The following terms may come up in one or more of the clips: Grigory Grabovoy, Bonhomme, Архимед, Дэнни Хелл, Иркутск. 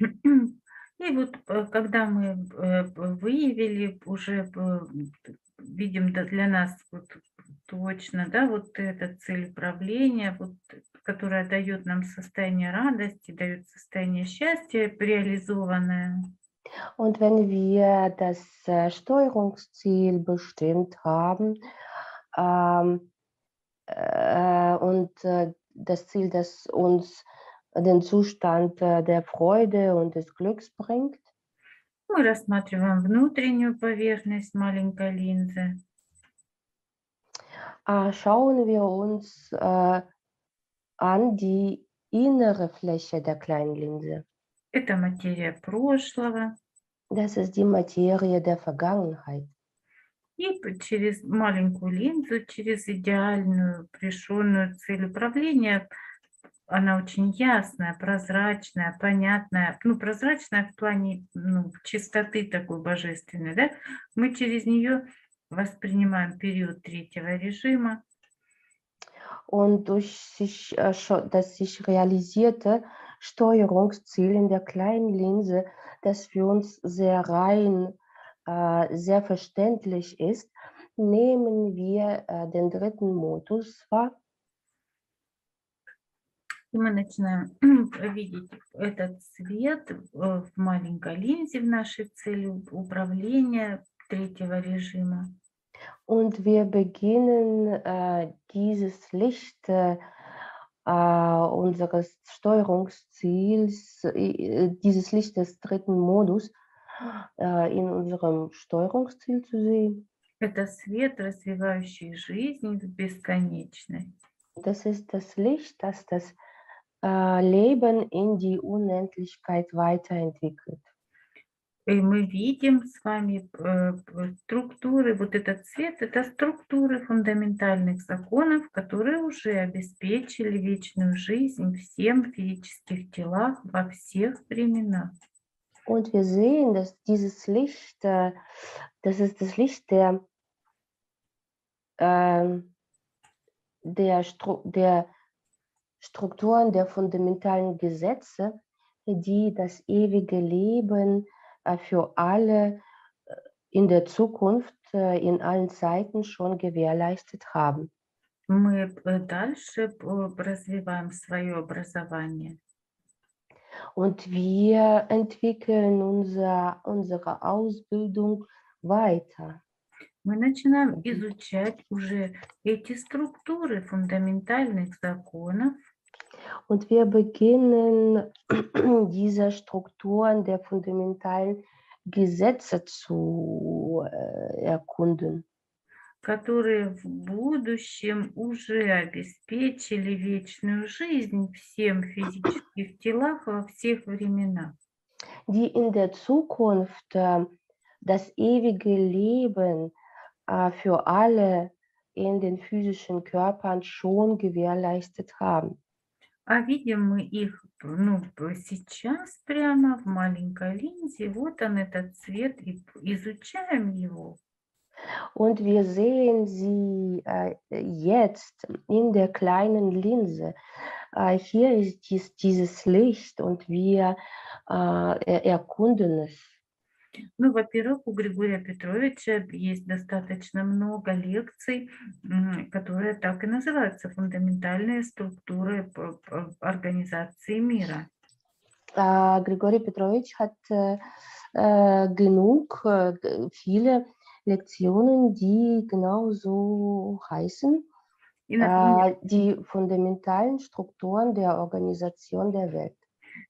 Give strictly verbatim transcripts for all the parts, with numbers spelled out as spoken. И вот когда мы выявили, уже видим для нас вот точно, да, вот эта цель управления, вот, которая дает нам состояние радости, дает состояние счастья реализованное. Und wenn wir das Steuerungsziel bestimmt haben ähm, äh, und äh, das Ziel, das uns den Zustand äh, der Freude und des Glücks bringt. Мы рассматриваем внутреннюю поверхность маленькой линзы. Äh, schauen wir uns äh, an die innere Fläche der kleinen Linse. Это материя прошлого. Das ist die Materie der Vergangenheit. И через маленькую линзу, через идеальную, решенную цель управления, она очень ясная, прозрачная, понятная. Ну, прозрачная в плане ну, чистоты такой божественной, да? Мы через нее воспринимаем период третьего режима. Und durch sich, das sich realisierte Steuerungsziel in der kleinen Linse, das für uns sehr rein, sehr verständlich ist, nehmen wir den dritten Modus wahr. И мы начинаем видеть этот свет в маленькой линзе в нашей цели управления третьего режима. Und wir beginnen äh, dieses Licht äh, unseres Steuerungsziels, äh, dieses Licht des dritten Modus äh, in unserem Steuerungsziel zu sehen. Это свет, развивающий жизнь в бесконечной. Das ist das Licht, das das äh, Leben in die Unendlichkeit weiterentwickelt. И мы видим с вами структуры, вот этот цвет, это структуры фундаментальных законов, которые уже обеспечили вечную жизнь всем в физических телах во всех временах. Und wir sehen, dass dieses Licht, das ist das Licht der, der, der Strukturen, der fundamentalen Gesetze, die das ewige Leben für alle in der Zukunft, in allen Zeiten schon gewährleistet haben. Мы дальше развиваем свое образование. Und wir entwickeln unser, unsere Ausbildung weiter. Мы начинаем изучать уже эти структуры фундаментальных законов. Und wir beginnen, diese Strukturen der fundamentalen Gesetze zu äh, erkunden, которые в будущем уже обеспечили вечную жизнь всем физических телах во всех временах. Die in der Zukunft äh, das ewige Leben äh, für alle in den physischen Körpern schon gewährleistet haben. А видим мы их ну, сейчас прямо в маленькой линзе. Вот он, этот цвет, и изучаем его. Und wir sehen sie äh, jetzt in der kleinen Linse. Äh, hier ist dies, dieses Licht, und wir äh, erkunden es. Ну, во-первых, у Григория Петровича есть достаточно много лекций, которые так и называются «Фундаментальные структуры организации мира». Uh, Григорий Петрович hat uh, genug, viele Lektionen, die genauso heißen, uh, die fundamentalen Strukturen der Organisation der Welt.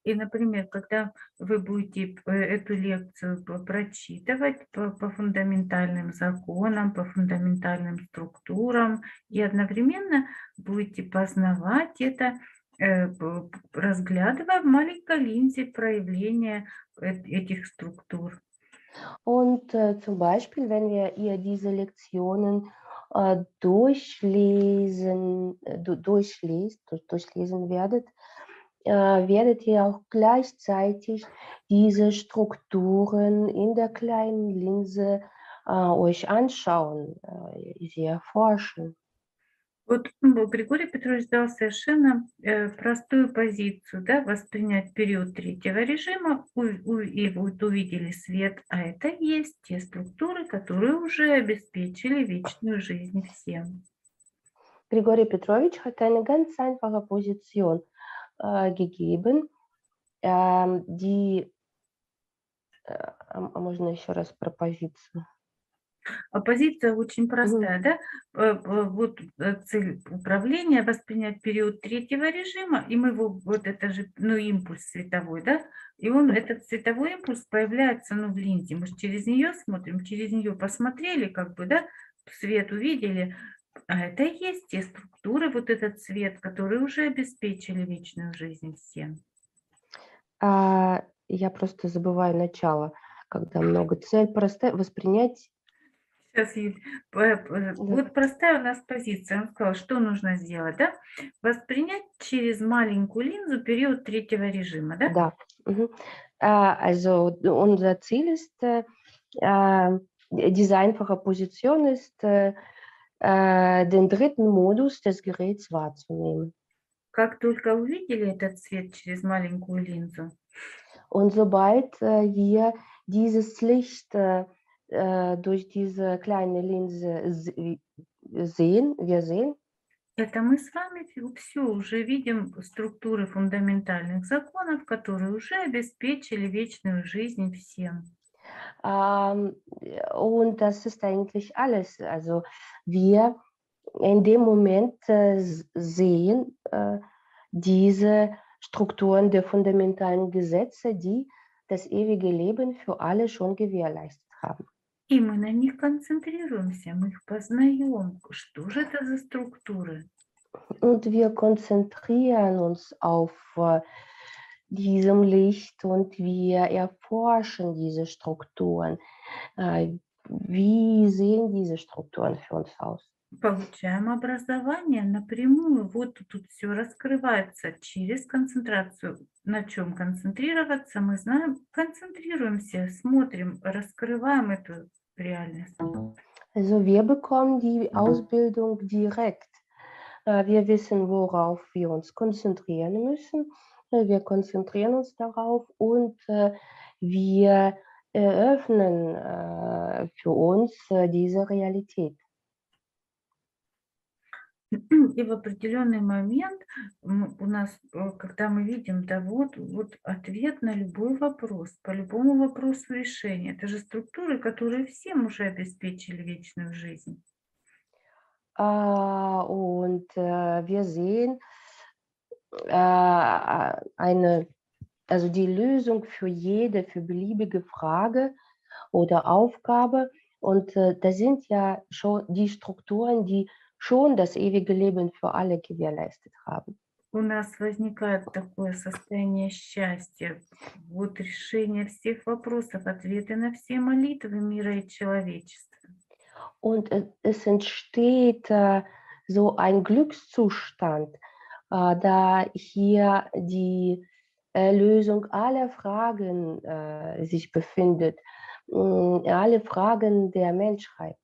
И, например, когда вы будете эту лекцию прочитывать по, по фундаментальным законам, по фундаментальным структурам, и одновременно будете познавать это, разглядывая в маленькой линзе проявление этих структур. Und äh, zum Beispiel, wenn wir ihr diese Lektionen äh, durchlesen, durchlest, durchlesen werdet, werdet ihr auch gleichzeitig diese Strukturen in der kleinen Linse äh, euch anschauen, äh, sie erforschen. Вот ну, Григорий Петрович дал совершенно э, простую позицию, да, воспринять период третьего режима, у, у, и вот увидели свет, а это есть те структуры, которые уже обеспечили вечную жизнь всем. Григорий Петрович hat eine ganz einfache Position äh, gegeben, äh, die, äh, а можно еще раз про позицию? Позиция очень простая, mm-hmm. да? Вот цель управления воспринять период третьего режима, и мы его, вот это же, ну, импульс световой, да? И он, этот световой импульс появляется, ну, в линзе, мы же через нее смотрим, через нее посмотрели, как бы, да, свет увидели, а это и есть те структуры, вот этот свет, которые уже обеспечили вечную жизнь всем. А, я просто забываю начало, когда много цель простая, воспринять. Вот простая у нас позиция. Он сказал, что нужно сделать, да? Воспринять через маленькую линзу период третьего режима, да? Да. Uh-huh. Uh, also unser Ziel ist, uh, diese einfache Position ist, uh, den dritten Modus des Geräts wahrzunehmen. Как только увидели этот свет через маленькую линзу. Und sobald uh, wir dieses Licht uh, durch diese kleine Linse sehen, wir sehen. Это мы с вами все уже видим структуры фундаментальных законов, которые уже обеспечили вечную жизнь всем. Um, und das ist eigentlich alles. Also wir in dem Moment sehen uh, diese Strukturen der fundamentalen Gesetze, die das ewige Leben für alle schon gewährleistet haben. И мы на них концентрируемся, мы их познаем. Что же это за структуры? Und wir konzentrieren uns auf diesem Licht und wir erforschen diese Strukturen. Wie sehen diese Strukturen für uns aus? Получаем образование напрямую. Вот тут все раскрывается через концентрацию. На чем концентрироваться, мы знаем. Концентрируемся, смотрим, раскрываем эту реальность. Also wir bekommen die Ausbildung direkt. Wir wissen, worauf wir uns konzentrieren müssen. Wir konzentrieren uns darauf und wir eröffnen für uns diese Realität. И в определенный момент у нас, когда мы видим, да, вот, вот ответ на любой вопрос, по любому вопросу решения. Это же структуры, которые всем уже обеспечили вечную жизнь. Uh, und uh, wir sehen uh, eine, also die Lösung für jede, für beliebige Frage oder Aufgabe. Und uh, da sind ja schon die Strukturen, die schon das ewige Leben für alle gewährleistet haben. У нас возникает такое состояние счастья. Вот решение всех вопросов, ответы на все молитвы мира и человечества. Und es entsteht so ein Glückszustand, da hier die Lösung aller Fragen sich befindet, alle Fragen der Menschheit.